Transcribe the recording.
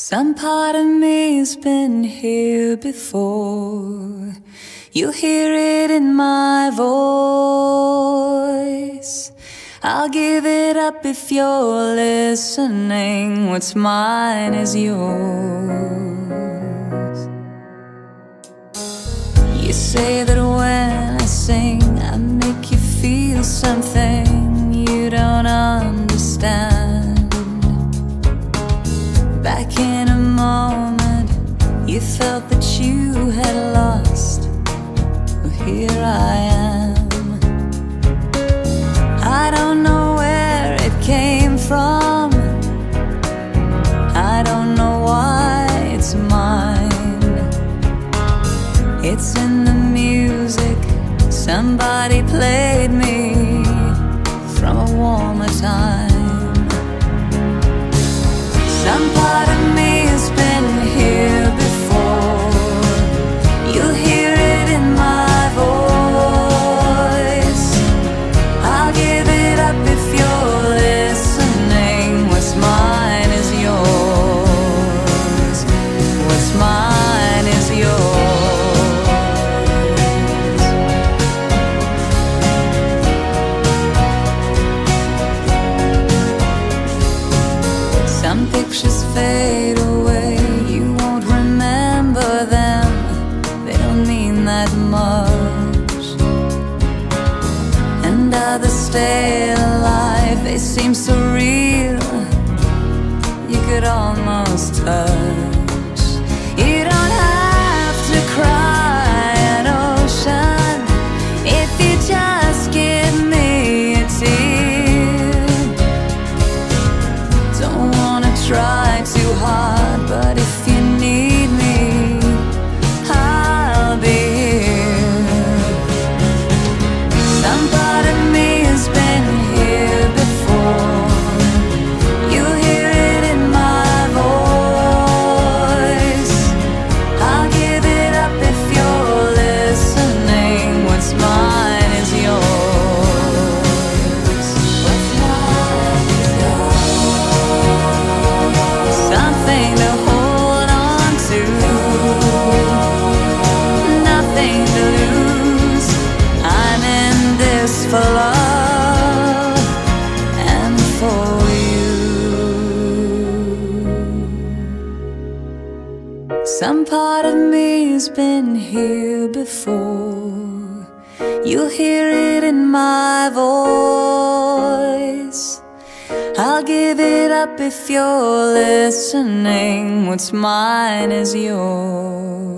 Some part of me's been here before. You hear it in my voice. I'll give it up if you're listening. What's mine is yours. You say that when I sing, I make you feel something you don't understand. Back in a moment, you felt that you had lost. Well, here I am. I don't know where it came from. I don't know why it's mine. It's in the music somebody played me from a warmer time. Some part of me has been here before. You hear it in my voice. I'll give it up if you're listening. What's mine is yours. What's mine is yours. Some pictures fade away, you won't remember them. They don't mean that much. And others stay alive, they seem so real, you could almost touch. You don't have to cry an ocean if you just give me a tear. Don't wanna try too hard, but if you need me, I'll be here. Some part of me has been here before. You hear it in my voice. I'll give it up if you're listening. What's mine is yours. What's mine is yours. Something to hold on to, nothing to lose. I'm in this for love and for you. Some part of me's been here before. You hear it in my voice. I'll give it up if you're listening. What's mine is yours.